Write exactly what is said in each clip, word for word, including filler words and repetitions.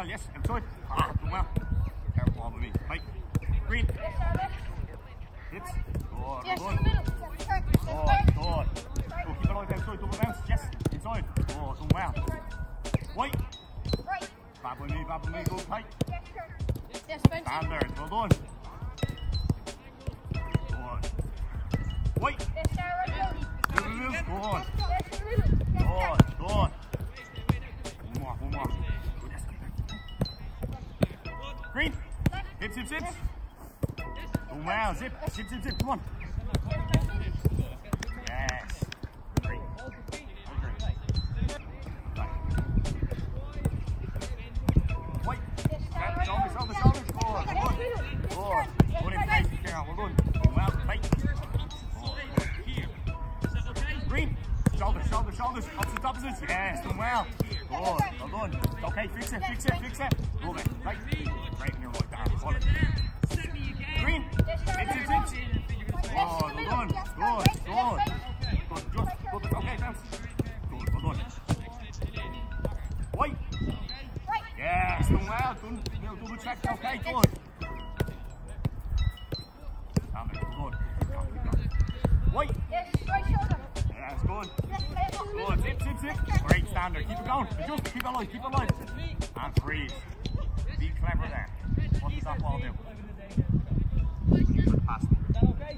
Ah, yes, I'm sorry. Ah, well. Can't bother me. Mike. Green. Hips. Door. Yes, in the middle. Door. Door. Door. Keep an eye down. Sorry, double bounce. Yes, inside. Door. Done well. White. Right. Babble me, babble me. Go tight. Yes, bench. Stand there. Well done. Door. White. Yes, go on. Go on. Go on. One more, one more. Green. Hips, hips, hips. Oh, wow, zip, zip, zip, zip. Come on. Yes. Green. Wait. That's always, always, always. Go on. Go on. Go on. Go on in place. We're going. Oh, wow. Tight. Green. Shoulders, shoulders, shoulders. Opposite, opposites. Yes, done well. Go on, go on. Okay, fix it, fix it, fix it. Go there. Right. Right in your right down. Hold it. Green. It's, it's, it's. Oh, go on. Go on, go on. Go on, just, go on. Okay, bounce. Go on, go on. White. Yes, done well. Done. Double check. Okay, go on. Down there, go on. White. Right shoulder. That's good. Good. Zip, zip, zip. Great standard. Keep it going. Just keep it alive. Keep it alive. And freeze. Be clever there. What does that ball do? Keep it past. Is that okay?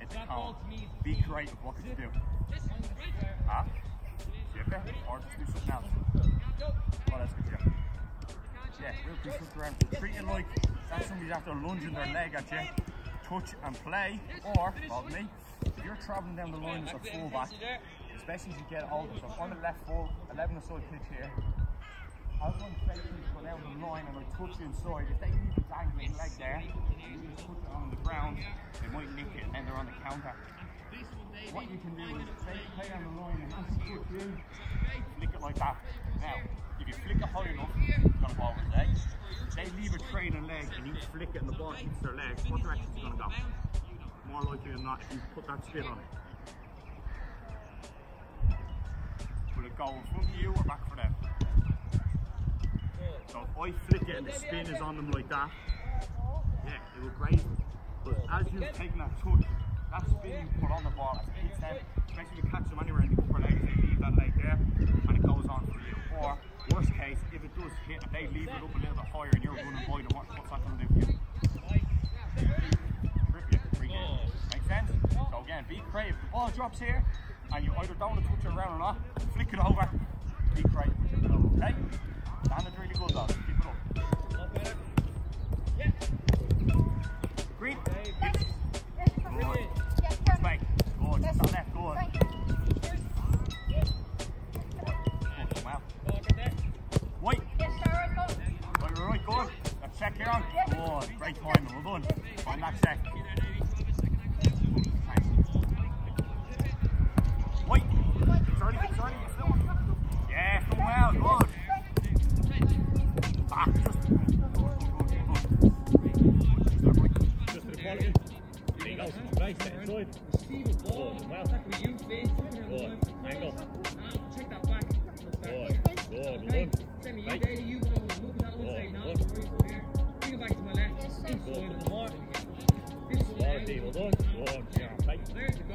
It's a call. Be creative. What can you do? Huh? Zip it. Or just do something else. What else can you do? Yeah, real constructive around. Treat it like that's somebody's after lunging their leg at you. Touch and play, or, pardon me, if you're travelling down the line as a fullback, especially as you get older, so if I'm a left full, eleven-a-side pitch here, I was going to play you go down the line and I touch you inside, if they leave the dangling leg there, you just put it on the ground, they might nick it and then they're on the counter. What you can do is say you play down the line and as you put you, flick it like that. Now, if you flick it high enough, you've got a ball with legs. They leave a train and leg and you flick it and the ball hits their legs, what direction is it going to go? More likely than not, you put that spin on it. Will it go in front of you or back for them? So if I flick it and the spin is on them like that, yeah, it will graze them. But as you've taken that touch, that spin you put on the ball, it's them, especially if you catch them anywhere in the upper legs, they leave that leg there and it goes on for you. Or, worst case, if it does hit and they leave it up a little bit higher and you're running by them, what's that going to do for you? Rip you, free game. Make sense? So again, be creative. The ball drops here and you either don't want to touch it around or not, flick it over, be creative with your middle, okay? Standard really good though, keep it up. Green, hits. Good. Let's make. Good, just on left, good. White. Yes, sir, right, go. Right, right, go on. Let's check here on. Yes. Oh, great timing, well done. Find that check. White. Sorry, sorry, still. Yes, done well, good. Ah, just. Just the quality. There you go. Nice, set inside. Oh, well. Good. Angle. Check that back. Good. Good, good. Sammy, you there, you go, move that one side now, bring it back to my left, there's the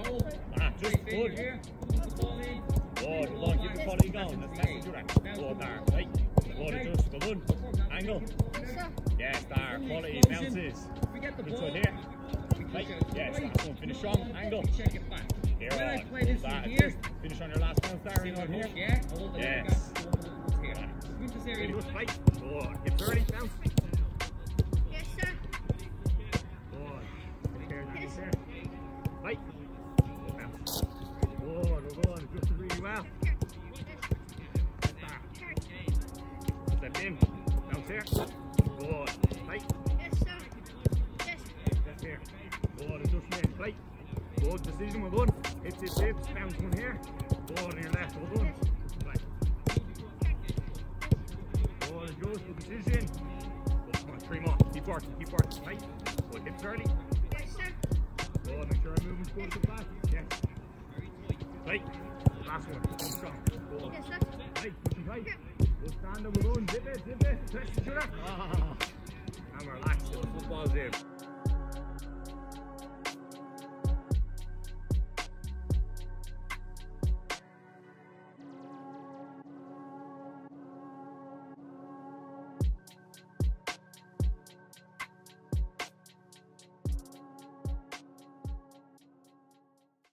goal, ah, just good, good, good, give the body going, let's message you that, good there, right, good adjust, go on, angle, yes there, quality, bounces, good side here, right, yes that's one, finish strong, angle, here on, good that, adjust, finish on your last bounce there, right on here, yes. Ready to play? Good. Get thirty, bounce. Yes, sir. Good. There, there, there. Right. Bounce. Good, good. Adjusted really well. Step in. Bounce here. Good. Right. Yes, sir. Yes. Step here. Good. Adjusted in. Right. Good decision. Well done. Hits, hits, hits. Bounce one here. Good on your left. Well done. Right. Good position. Good, come on, three more. Keep working, keep working. Right. Good, hip thirty. Yes, sir. Good, make sure I'm moving forward to the back. Yes. Right. Last one. Strong. Good. Stand up alone, zip it, zip it, stretch it up. And relax, the football's in.